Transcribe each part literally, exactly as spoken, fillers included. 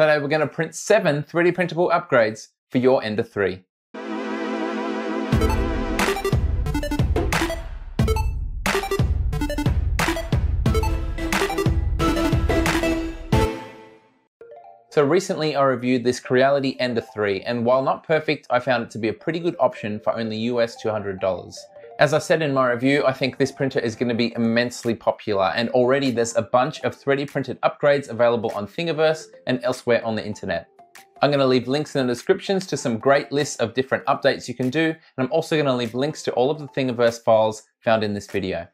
Today we're going to print seven three D printable upgrades for your Ender three. So recently I reviewed this Creality Ender three, and while not perfect, I found it to be a pretty good option for only U S two hundred dollars. As I said in my review, I think this printer is going to be immensely popular, and already there's a bunch of three D printed upgrades available on Thingiverse and elsewhere on the internet. I'm going to leave links in the descriptions to some great lists of different updates you can do, and I'm also going to leave links to all of the Thingiverse files found in this video.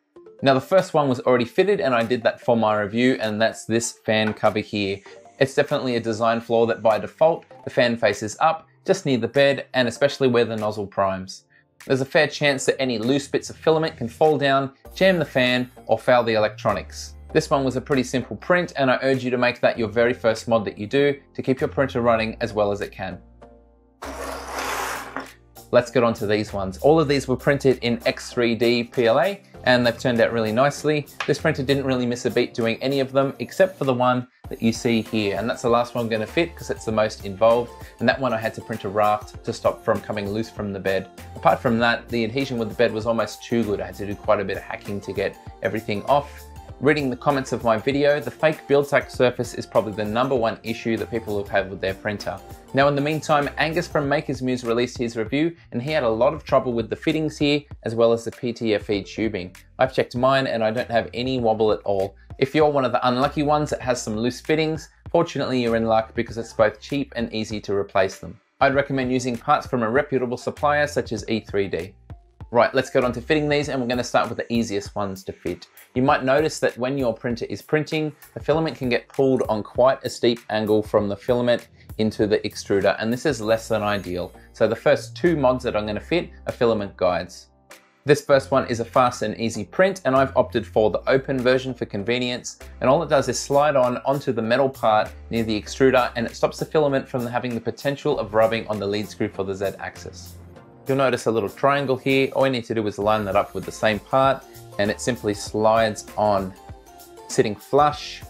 Now the first one was already fitted and I did that for my review, and that's this fan cover here. It's definitely a design flaw that by default, the fan faces up, just near the bed, and especially where the nozzle primes. There's a fair chance that any loose bits of filament can fall down, jam the fan, or foul the electronics. This one was a pretty simple print, and I urge you to make that your very first mod that you do to keep your printer running as well as it can. Let's get on to these ones. All of these were printed in X three D P L A, and they've turned out really nicely. This printer didn't really miss a beat doing any of them, except for the one that you see here. And that's the last one I'm gonna fit because it's the most involved. And that one I had to print a raft to stop from coming loose from the bed. Apart from that, the adhesion with the bed was almost too good. I had to do quite a bit of hacking to get everything off. Reading the comments of my video, the fake build tack surface is probably the number one issue that people have had with their printer. Now in the meantime, Angus from Makers Muse released his review, and he had a lot of trouble with the fittings here as well as the P T F E tubing. I've checked mine and I don't have any wobble at all. If you're one of the unlucky ones that has some loose fittings, fortunately you're in luck because it's both cheap and easy to replace them. I'd recommend using parts from a reputable supplier such as E three D. Right, let's get on to fitting these, and we're going to start with the easiest ones to fit. You might notice that when your printer is printing, the filament can get pulled on quite a steep angle from the filament into the extruder, and this is less than ideal. So the first two mods that I'm going to fit are filament guides. This first one is a fast and easy print, and I've opted for the open version for convenience, and all it does is slide on onto the metal part near the extruder, and it stops the filament from having the potential of rubbing on the lead screw for the Z axis. You'll notice a little triangle here. All you need to do is line that up with the same part, and it simply slides on, sitting flush,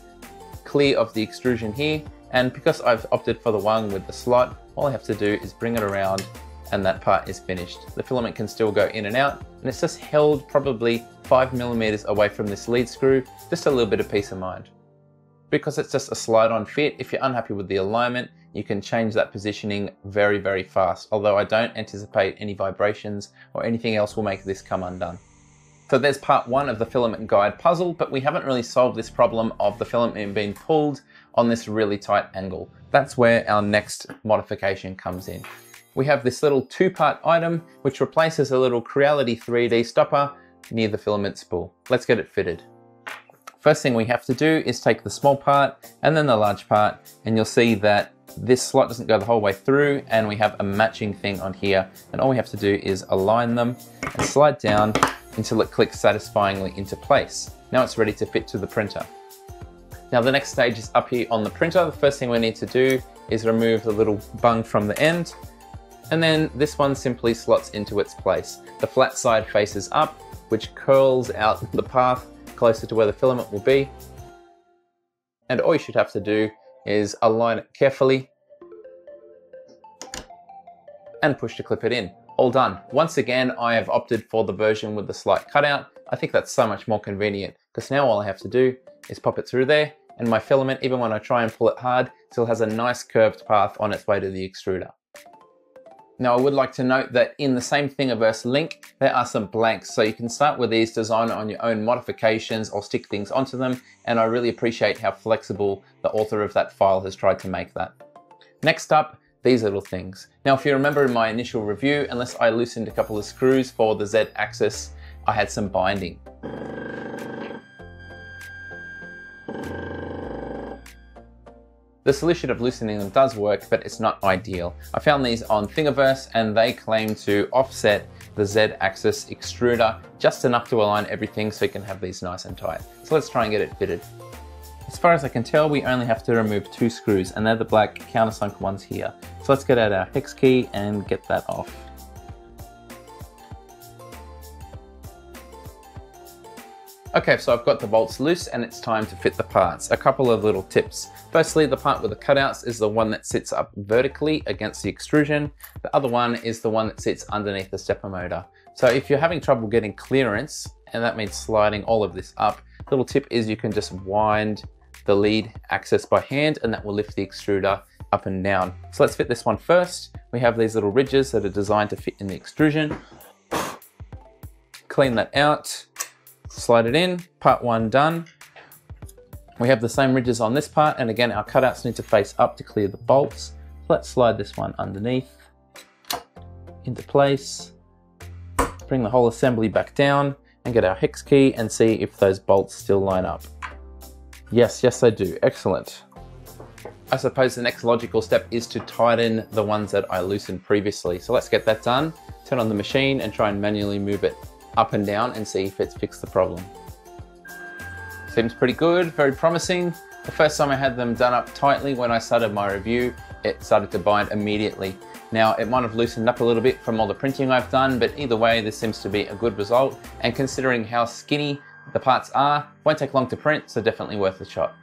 clear of the extrusion here. And because I've opted for the one with the slot, all I have to do is bring it around, and that part is finished. The filament can still go in and out, and it's just held probably five millimeters away from this lead screw, just a little bit of peace of mind. Because it's just a slide on fit, if you're unhappy with the alignment, you can change that positioning very, very fast. Although I don't anticipate any vibrations or anything else will make this come undone. So there's part one of the filament guide puzzle, but we haven't really solved this problem of the filament being pulled on this really tight angle. That's where our next modification comes in. We have this little two-part item, which replaces a little Creality three D stopper near the filament spool. Let's get it fitted. First thing we have to do is take the small part and then the large part, and you'll see that this slot doesn't go the whole way through, and we have a matching thing on here, and all we have to do is align them and slide down until it clicks satisfyingly into place. Now it's ready to fit to the printer. Now the next stage is up here on the printer. The first thing we need to do is remove the little bung from the end, and then this one simply slots into its place. The flat side faces up, which curls out the path closer to where the filament will be, and all you should have to do is align it carefully and push to clip it in. All done. Once again, I have opted for the version with the slight cutout. I think that's so much more convenient because now all I have to do is pop it through there, and my filament, even when I try and pull it hard, still has a nice curved path on its way to the extruder. Now I would like to note that in the same Thingiverse link, there are some blanks, so you can start with these, design on your own modifications or stick things onto them, and I really appreciate how flexible the author of that file has tried to make that. Next up, these little things. Now if you remember in my initial review, unless I loosened a couple of screws for the Z axis, I had some binding. The solution of loosening them does work, but it's not ideal. I found these on Thingiverse, and they claim to offset the Z axis extruder just enough to align everything so you can have these nice and tight. So let's try and get it fitted. As far as I can tell, we only have to remove two screws, and they're the black countersunk ones here. So let's get out our hex key and get that off. Okay, so I've got the bolts loose and it's time to fit the parts. A couple of little tips. Firstly, the part with the cutouts is the one that sits up vertically against the extrusion. The other one is the one that sits underneath the stepper motor. So if you're having trouble getting clearance, and that means sliding all of this up, little tip is you can just wind the lead access by hand and that will lift the extruder up and down. So let's fit this one first. We have these little ridges that are designed to fit in the extrusion. Clean that out. Slide it in, part one done. We have the same ridges on this part, and again, our cutouts need to face up to clear the bolts. Let's slide this one underneath, into place, bring the whole assembly back down, and get our hex key and see if those bolts still line up. Yes, yes they do, excellent. I suppose the next logical step is to tighten the ones that I loosened previously. So let's get that done, turn on the machine and try and manually move it up and down and see if it's fixed the problem. Seems pretty good, very promising. The first time I had them done up tightly when I started my review, it started to bind immediately. Now it might have loosened up a little bit from all the printing I've done, but either way, this seems to be a good result. And considering how skinny the parts are, won't take long to print, so definitely worth a shot.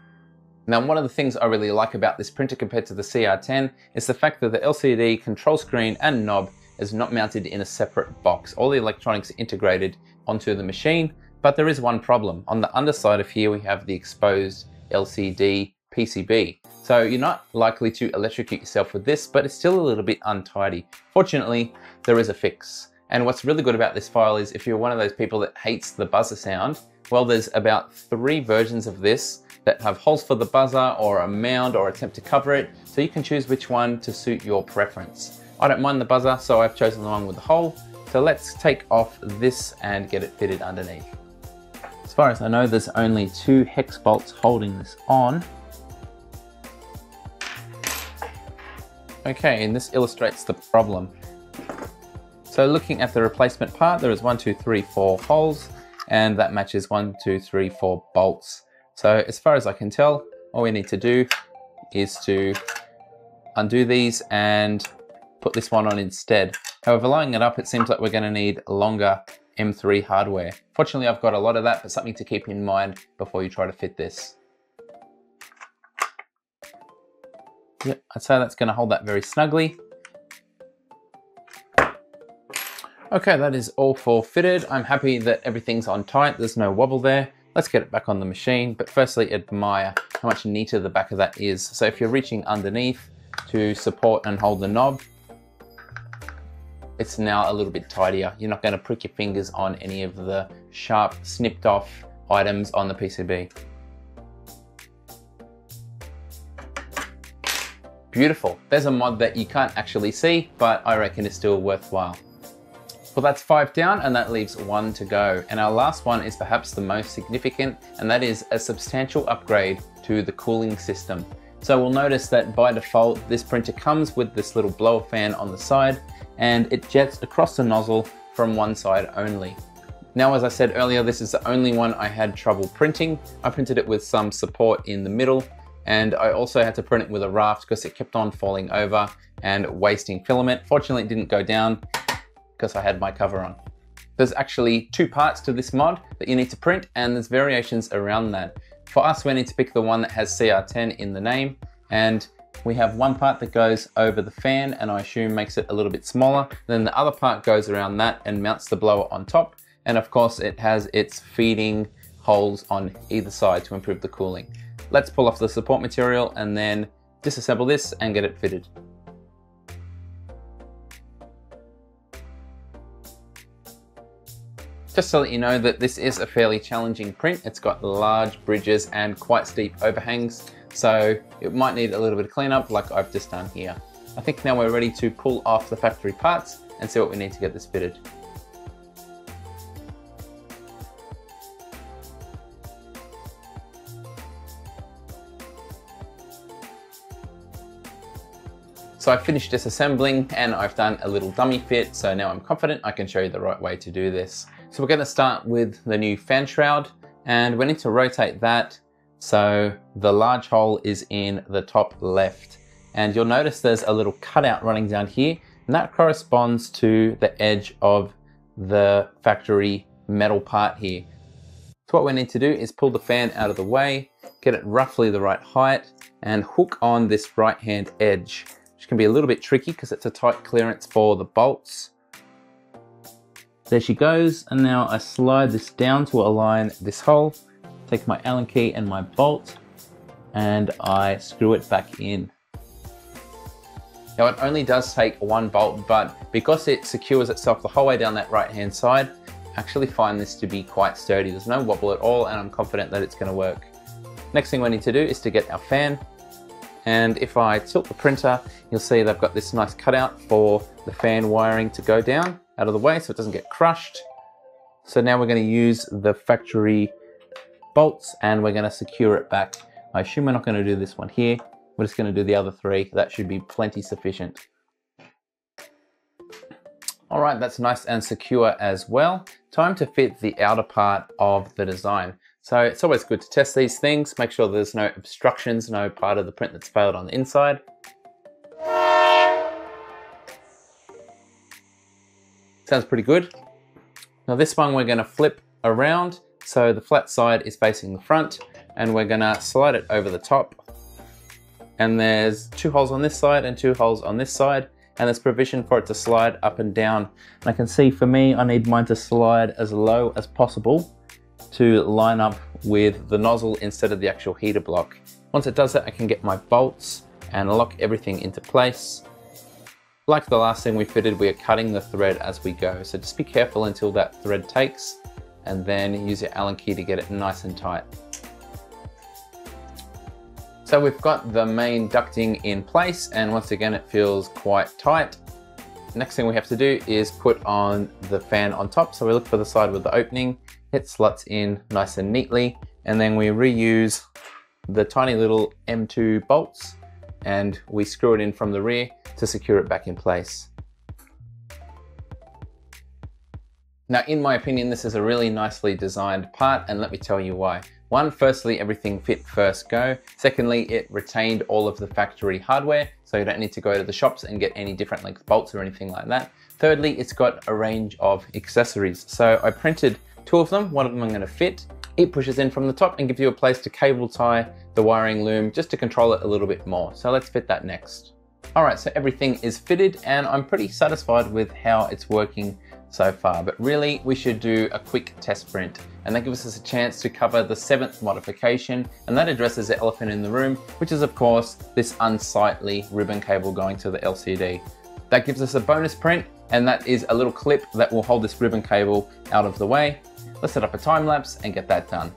Now, one of the things I really like about this printer compared to the C R ten is the fact that the L C D control screen and knob is not mounted in a separate box. All the electronics are integrated onto the machine, but there is one problem. On the underside of here, we have the exposed L C D P C B. So you're not likely to electrocute yourself with this, but it's still a little bit untidy. Fortunately, there is a fix. And what's really good about this file is if you're one of those people that hates the buzzer sound, well, there's about three versions of this that have holes for the buzzer or a mound or attempt to cover it. So you can choose which one to suit your preference. I don't mind the buzzer, so I've chosen the one with the hole. So let's take off this and get it fitted underneath. As far as I know, there's only two hex bolts holding this on. Okay, and this illustrates the problem. So looking at the replacement part, there is one, two, three, four holes, and that matches one, two, three, four bolts. So as far as I can tell, all we need to do is to undo these and put this one on instead. However, lining it up, it seems like we're gonna need longer M three hardware. Fortunately, I've got a lot of that, but something to keep in mind before you try to fit this. Yep, I'd say that's gonna hold that very snugly. Okay, that is all for fitted. I'm happy that everything's on tight, there's no wobble there. Let's get it back on the machine, but firstly admire how much neater the back of that is. So if you're reaching underneath to support and hold the knob, it's now a little bit tidier. You're not gonna prick your fingers on any of the sharp, snipped off items on the P C B. Beautiful. There's a mod that you can't actually see, but I reckon it's still worthwhile. Well, that's five down and that leaves one to go. And our last one is perhaps the most significant, and that is a substantial upgrade to the cooling system. So we'll notice that by default, this printer comes with this little blower fan on the side and it jets across the nozzle from one side only. Now, as I said earlier, this is the only one I had trouble printing. I printed it with some support in the middle, and I also had to print it with a raft because it kept on falling over and wasting filament. Fortunately, it didn't go down because I had my cover on. There's actually two parts to this mod that you need to print, and there's variations around that. For us, we need to pick the one that has C R ten in the name, and we have one part that goes over the fan and I assume makes it a little bit smaller. Then the other part goes around that and mounts the blower on top. And of course it has its feeding holes on either side to improve the cooling. Let's pull off the support material and then disassemble this and get it fitted. Just to let you know that this is a fairly challenging print. It's got large bridges and quite steep overhangs, so it might need a little bit of cleanup like I've just done here. I think now we're ready to pull off the factory parts and see what we need to get this fitted. So I finished disassembling and I've done a little dummy fit, so now I'm confident I can show you the right way to do this. So we're gonna start with the new fan shroud, and we need to rotate that so the large hole is in the top left. And you'll notice there's a little cutout running down here, and that corresponds to the edge of the factory metal part here. So what we need to do is pull the fan out of the way, get it roughly the right height, and hook on this right hand edge, which can be a little bit tricky because it's a tight clearance for the bolts. There she goes, and now I slide this down to align this hole, take my Allen key and my bolt, and I screw it back in. Now it only does take one bolt, but because it secures itself the whole way down that right hand side, I actually find this to be quite sturdy. There's no wobble at all, and I'm confident that it's going to work. Next thing we need to do is to get our fan, and if I tilt the printer, you'll see they've got this nice cutout for the fan wiring to go down out of the way so it doesn't get crushed. So now we're going to use the factory bolts and we're going to secure it back. I assume we're not going to do this one here. We're just going to do the other three. That should be plenty sufficient. All right, that's nice and secure as well. Time to fit the outer part of the design. So it's always good to test these things, make sure there's no obstructions, no part of the print that's failed on the inside. Sounds pretty good. Now this one we're going to flip around. So the flat side is facing the front and we're going to slide it over the top. And there's two holes on this side and two holes on this side, and there's provision for it to slide up and down. And I can see for me, I need mine to slide as low as possible to line up with the nozzle instead of the actual heater block. Once it does that, I can get my bolts and lock everything into place. Like the last thing we fitted, we are cutting the thread as we go. So just be careful until that thread takes, and then use your Allen key to get it nice and tight. So we've got the main ducting in place, and once again it feels quite tight. Next thing we have to do is put on the fan on top. So we look for the side with the opening, it slots in nice and neatly, and then we reuse the tiny little M two bolts and we screw it in from the rear to secure it back in place. Now, in my opinion, this is a really nicely designed part, and let me tell you why. One, firstly, everything fit first go. Secondly, it retained all of the factory hardware, so you don't need to go to the shops and get any different length bolts or anything like that. Thirdly, it's got a range of accessories. So I printed two of them, one of them I'm gonna fit. It pushes in from the top and gives you a place to cable tie the wiring loom just to control it a little bit more. So let's fit that next. All right, so everything is fitted and I'm pretty satisfied with how it's working so far, but really we should do a quick test print, and that gives us a chance to cover the seventh modification, and that addresses the elephant in the room, which is of course this unsightly ribbon cable going to the L C D. That gives us a bonus print, and that is a little clip that will hold this ribbon cable out of the way. Let's set up a time lapse and get that done.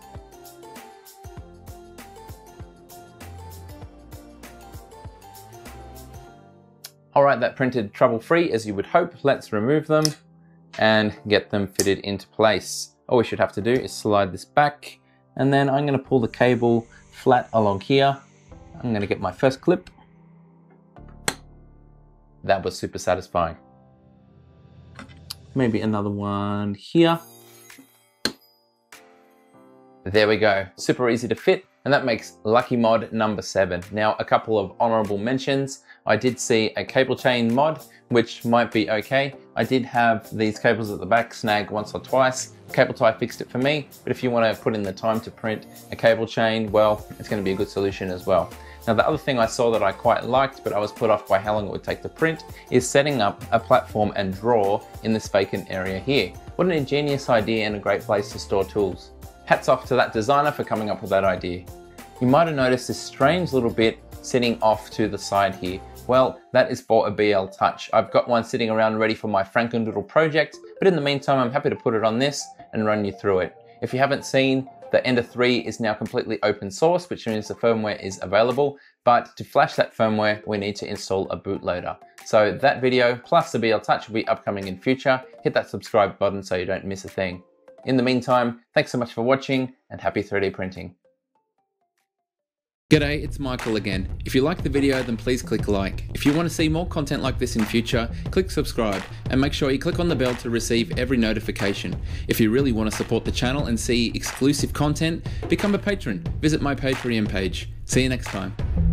All right, that printed trouble-free as you would hope. Let's remove them and get them fitted into place. All we should have to do is slide this back, and then I'm gonna pull the cable flat along here. I'm gonna get my first clip. That was super satisfying. Maybe another one here. There we go, super easy to fit, and that makes lucky mod number seven. Now, a couple of honorable mentions. I did see a cable chain mod, which might be okay. I did have these cables at the back snag once or twice. Cable tie fixed it for me, but if you want to put in the time to print a cable chain, well, it's going to be a good solution as well. Now, the other thing I saw that I quite liked, but I was put off by how long it would take to print, is setting up a platform and drawer in this vacant area here. What an ingenious idea and a great place to store tools. Hats off to that designer for coming up with that idea. You might have noticed this strange little bit sitting off to the side here. Well, that is for a B L Touch. I've got one sitting around ready for my Frankendoodle project, but in the meantime, I'm happy to put it on this and run you through it. If you haven't seen, the Ender three is now completely open source, which means the firmware is available, but to flash that firmware, we need to install a bootloader. So that video, plus the B L Touch, will be upcoming in future. Hit that subscribe button so you don't miss a thing. In the meantime, thanks so much for watching and happy three D printing. G'day, it's Michael again. If you like the video, then please click like. If you want to see more content like this in future, click subscribe and make sure you click on the bell to receive every notification. If you really want to support the channel and see exclusive content, become a patron. Visit my Patreon page. See you next time.